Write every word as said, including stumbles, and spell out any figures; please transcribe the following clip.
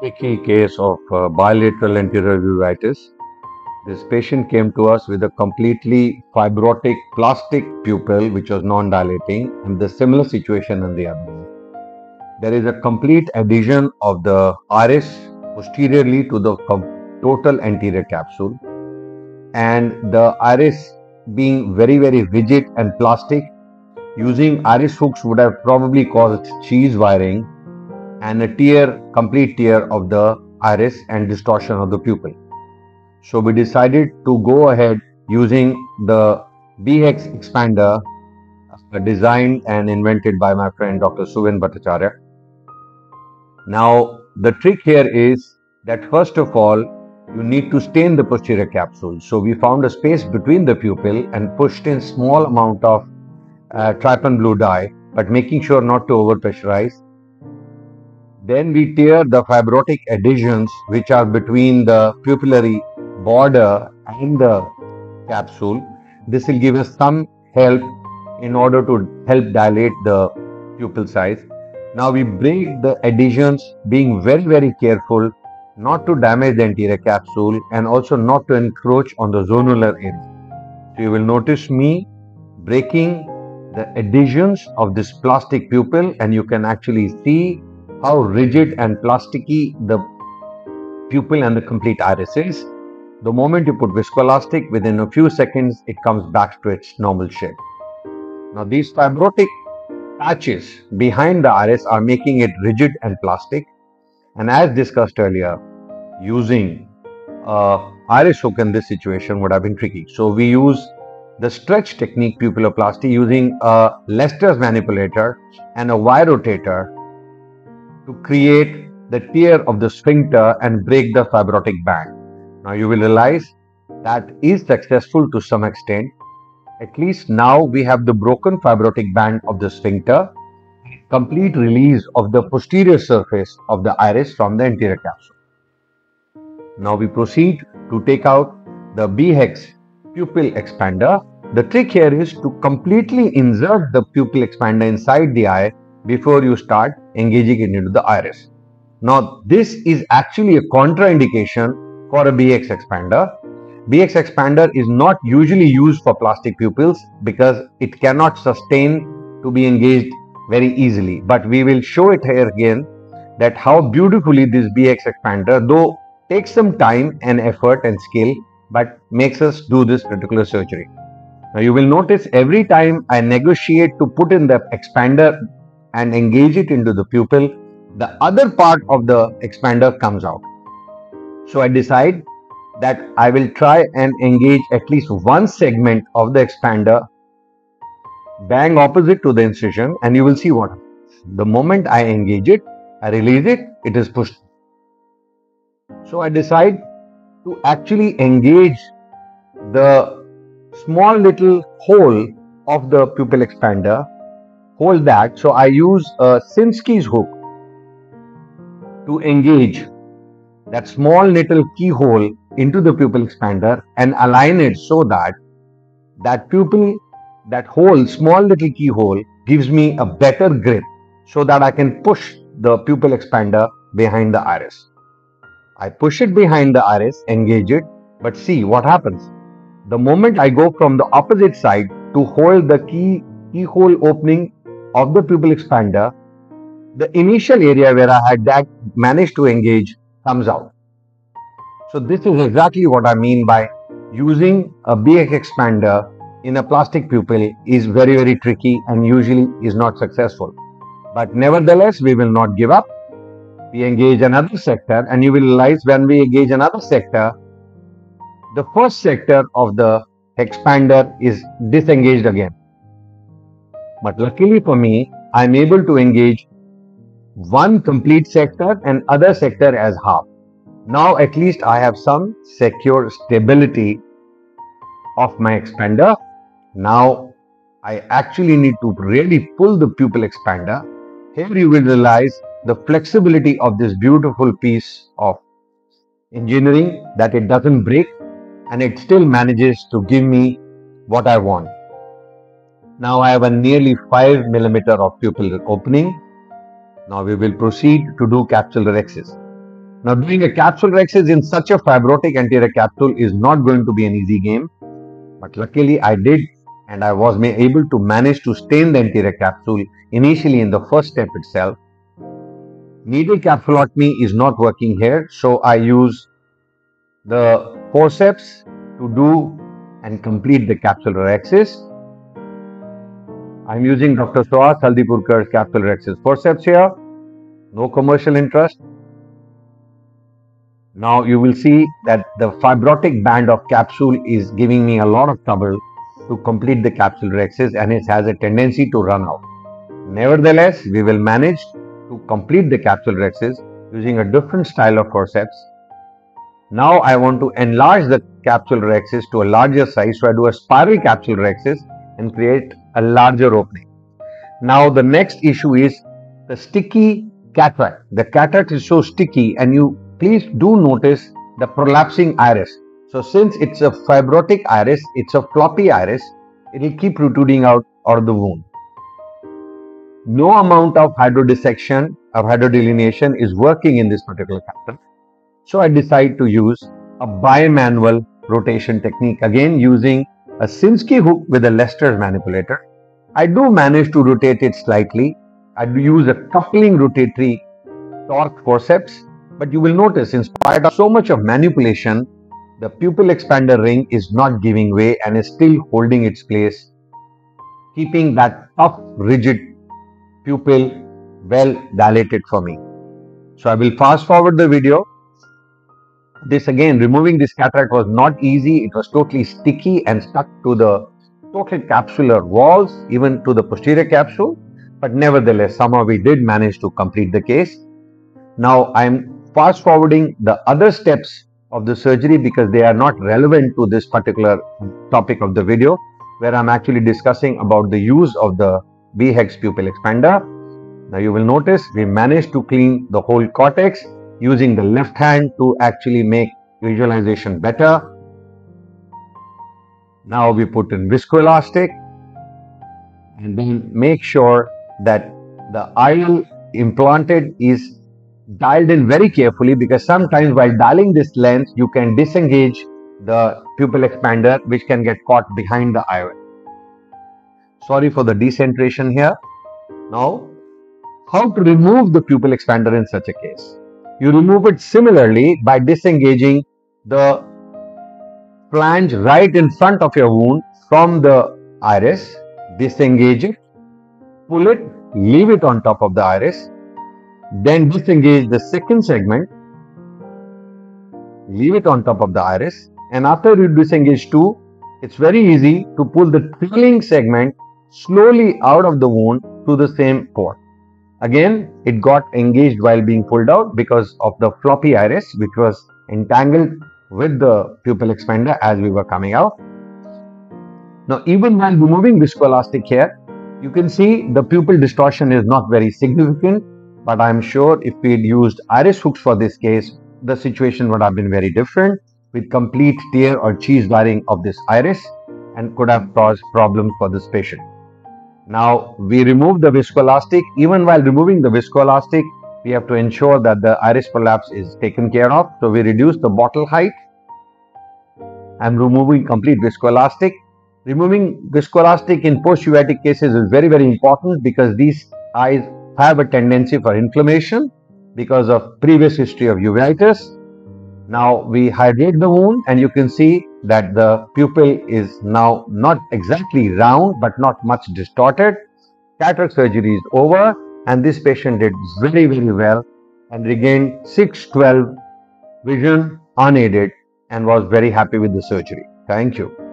tricky case of uh, bilateral anterior uveitis. This patient came to us with a completely fibrotic plastic pupil which was non-dilating, and the similar situation in the abdomen. There is a complete adhesion of the iris posteriorly to the total anterior capsule, and the iris being very very rigid and plastic, using iris hooks would have probably caused cheese wiring and a tear, complete tear of the iris and distortion of the pupil. So we decided to go ahead using the B-Hex expander designed and invented by my friend Doctor Suvin Bhattacharya. Now the trick here is that first of all you need to stain the posterior capsule. So we found a space between the pupil and pushed in small amount of uh, trypan blue dye, but making sure not to overpressurize. Then we tear the fibrotic adhesions which are between the pupillary border and the capsule. This will give us some help in order to help dilate the pupil size. Now we break the adhesions, being very very careful not to damage the anterior capsule and also not to encroach on the zonular area. So you will notice me breaking the adhesions of this plastic pupil, and you can actually see how rigid and plasticky the pupil and the complete iris is. The moment you put viscoelastic, within a few seconds it comes back to its normal shape. Now these fibrotic patches behind the iris are making it rigid and plastic, and as discussed earlier, using uh, iris hook in this situation would have been tricky. So we use the stretch technique pupilloplasty using a Lester's manipulator and a wire rotator to create the tear of the sphincter and break the fibrotic band. Now you will realize that is successful to some extent. At least now we have the broken fibrotic band of the sphincter, complete release of the posterior surface of the iris from the anterior capsule. Now we proceed to take out the B-Hex pupil expander. The trick here is to completely insert the pupil expander inside the eye before you start engaging it into the iris. Now this is actually a contraindication for a B-Hex expander. B-Hex expander is not usually used for plastic pupils because it cannot sustain to be engaged very easily. But we will show it here again that how beautifully this B-Hex expander, though takes some time and effort and skill, but makes us do this particular surgery. Now you will notice every time I negotiate to put in the expander and engage it into the pupil, the other part of the expander comes out. So I decide that I will try and engage at least one segment of the expander bang opposite to the incision, and you will see what happens. The moment I engage it, I release it, it is pushed. So I decide to actually engage the small little hole of the pupil expander, hold that. So I use a Sinskey's hook to engage that small little keyhole into the pupil expander and align it so that that pupil, that hole, small little keyhole, gives me a better grip so that I can push the pupil expander behind the iris. I push it behind the iris, engage it, but see what happens. The moment I go from the opposite side to hold the key keyhole opening of the pupil expander, the initial area where I had that managed to engage comes out. So this is exactly what I mean by using a B-Hex expander in a plastic pupil is very very tricky and usually is not successful. But nevertheless, we will not give up. We engage another sector, and you will realize when we engage another sector, the first sector of the expander is disengaged again. But luckily for me, I am able to engage one complete sector and other sector as half. Now at least I have some secure stability of my expander. Now I actually need to really pull the pupil expander. Here you will realize the flexibility of this beautiful piece of engineering, that it doesn't break and it still manages to give me what I want. Now I have a nearly five millimeter of pupil opening. Now we will proceed to do capsulorhexis. Now, doing a capsulorhexis in such a fibrotic anterior capsule is not going to be an easy game, but luckily I did, and I was able to manage to stain the anterior capsule initially in the first step itself. Needle capsulotomy is not working here, so I use the forceps to do and complete the capsulorhexis. I'm using Doctor Sohas Haldipurkar's capsulorhexis forceps here, no commercial interest. Now you will see that the fibrotic band of capsule is giving me a lot of trouble to complete the capsulorhexis, and it has a tendency to run out. Nevertheless, we will manage to complete the capsulorhexis using a different style of forceps. Now I want to enlarge the capsulorhexis to a larger size, so I do a spiral capsulorhexis and create a larger opening. Now the next issue is the sticky cataract. The cataract is so sticky, and you please do notice the prolapsing iris. So since it's a fibrotic iris, it's a floppy iris, it will keep protruding out of the wound. No amount of hydrodissection or hydrodelineation is working in this particular cataract. So I decide to use a bimanual rotation technique, again using a Sinskey's hook with a Lester manipulator. I do manage to rotate it slightly. I do use a coupling rotatory torque forceps, but you will notice in spite of so much of manipulation, the pupil expander ring is not giving way and is still holding its place, keeping that tough, rigid pupil well dilated for me. So I will fast forward the video. This again, removing this cataract was not easy. It was totally sticky and stuck to the total capsular walls, even to the posterior capsule. But nevertheless, somehow we did manage to complete the case. Now I am fast forwarding the other steps of the surgery because they are not relevant to this particular topic of the video, where I'm actually discussing about the use of the B-Hex pupil expander. Now you will notice we managed to clean the whole cortex using the left hand to actually make visualization better. Now we put in viscoelastic and then make sure that the aisle implanted is dialed in very carefully, because sometimes while dialing this lens you can disengage the pupil expander, which can get caught behind the eye. Sorry for the decentration here. Now, how to remove the pupil expander in such a case? You remove it similarly by disengaging the flange right in front of your wound from the iris. Disengage it, pull it, leave it on top of the iris. Then disengage the second segment, leave it on top of the iris, and after you disengage two, it's very easy to pull the trailing segment slowly out of the wound to the same port. Again, it got engaged while being pulled out because of the floppy iris, which was entangled with the pupil expander as we were coming out. Now, even while removing viscoelastic here, you can see the pupil distortion is not very significant. But I am sure if we had used iris hooks for this case, the situation would have been very different, with complete tear or cheese wearing of this iris, and could have caused problems for this patient. Now we remove the viscoelastic. Even while removing the viscoelastic, we have to ensure that the iris prolapse is taken care of. So we reduce the bottle height. I am removing complete viscoelastic. Removing viscoelastic in post-uveitic cases is very, very important because these eyes have a tendency for inflammation because of previous history of uveitis. Now we hydrate the wound, and you can see that the pupil is now not exactly round but not much distorted. Cataract surgery is over, and this patient did very, very well and regained six twelve vision unaided and was very happy with the surgery. Thank you.